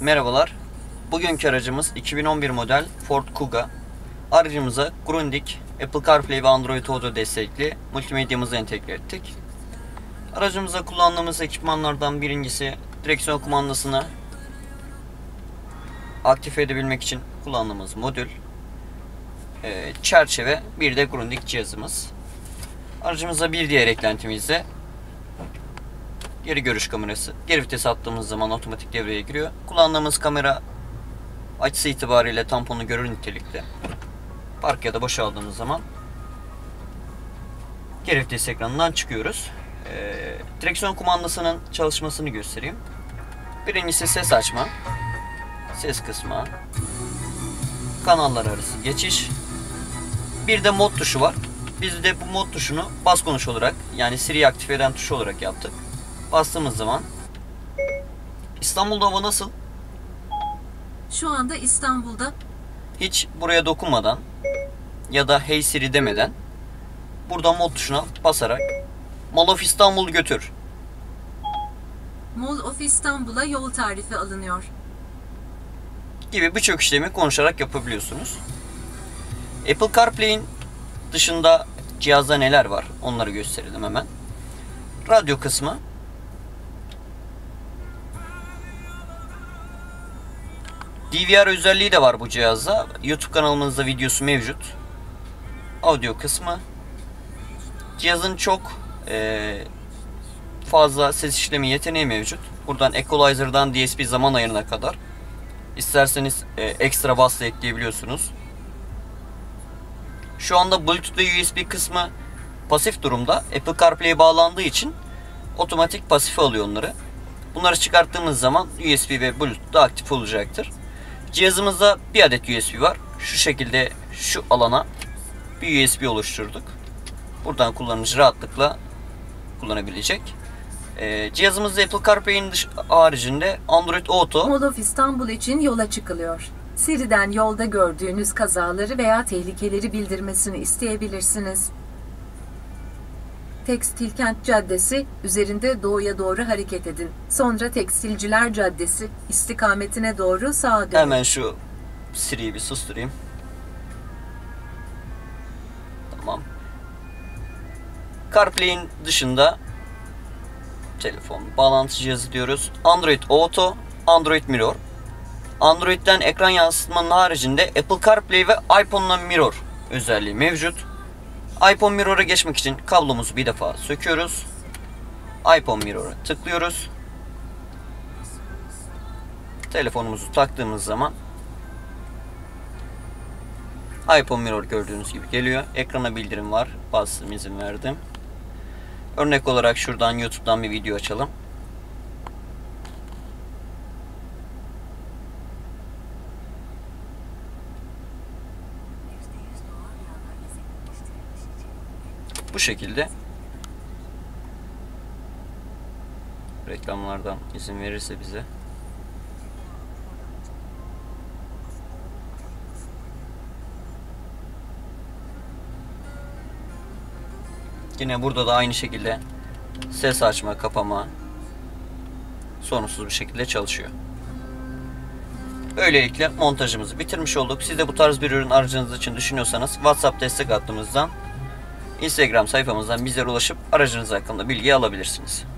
Merhabalar. Bugünkü aracımız 2011 model Ford Kuga. Aracımıza Grundig, Apple CarPlay ve Android Auto destekli multimedyamızı entegre ettik. Aracımıza kullandığımız ekipmanlardan birincisi direksiyon kumandasını aktif edebilmek için kullandığımız modül, çerçeve, bir de Grundig cihazımız. Aracımıza bir diğer eklentimiz de geri görüş kamerası. Geri vites attığımız zaman otomatik devreye giriyor. Kullandığımız kamera açısı itibariyle tamponu görür nitelikte. Park ya da boşaldığımız zaman geri vites ekranından çıkıyoruz. Direksiyon kumandasının çalışmasını göstereyim. Birincisi ses açma, ses kısma, kanallar arası geçiş. Bir de mod tuşu var. Biz de bu mod tuşunu bas konuş olarak, yani Siri'yi aktif eden tuş olarak yaptık. Bastığımız zaman İstanbul'da hava nasıl? Şu anda İstanbul'da. Hiç buraya dokunmadan ya da Hey Siri demeden burada mod tuşuna basarak Mall of İstanbul götür. Mall of İstanbul'a yol tarifi alınıyor. Gibi birçok işlemi konuşarak yapabiliyorsunuz. Apple CarPlay'in dışında cihazda neler var? Onları gösterelim hemen. Radyo kısmı. DVR özelliği de var bu cihazda. YouTube kanalımızda videosu mevcut. Audio kısmı. Cihazın çok fazla ses işlemi yeteneği mevcut. Buradan Equalizer'dan DSP zaman ayarına kadar isterseniz ekstra bas da ekleyebiliyorsunuz. Şu anda Bluetooth ve USB kısmı pasif durumda. Apple CarPlay'e bağlandığı için otomatik pasif alıyor onları. Bunları çıkarttığımız zaman USB ve Bluetooth da aktif olacaktır. Cihazımızda bir adet USB var. Şu şekilde şu alana bir USB oluşturduk. Buradan kullanıcı rahatlıkla kullanabilecek. Cihazımızda Apple CarPlay'in haricinde Android Auto. Mall of İstanbul için yola çıkılıyor. Siri'den yolda gördüğünüz kazaları veya tehlikeleri bildirmesini isteyebilirsiniz. Tekstilkent Caddesi üzerinde doğuya doğru hareket edin. Sonra Tekstilciler Caddesi istikametine doğru sağa dönün. Hemen şu Siri'yi bir susturayım. Tamam. CarPlay'in dışında telefon bağlantı cihazı diyoruz. Android Auto, Android Mirror. Android'den ekran yansıtmanın haricinde Apple CarPlay ve iPhone'la Mirror özelliği mevcut. iPhone Mirror'a geçmek için kablomuzu bir defa söküyoruz. iPhone Mirror'a tıklıyoruz. Telefonumuzu taktığımız zaman iPhone Mirror gördüğünüz gibi geliyor. Ekrana bildirim var. Bastım, izin verdim. Örnek olarak şuradan YouTube'dan bir video açalım. Bu şekilde reklamlardan izin verirse bize yine burada da aynı şekilde ses açma, kapama sorunsuz bir şekilde çalışıyor. Böylelikle montajımızı bitirmiş olduk. Siz de bu tarz bir ürün aracınız için düşünüyorsanız WhatsApp destek hattımızdan, Instagram sayfamızdan bizlere ulaşıp aracınız hakkında bilgi alabilirsiniz.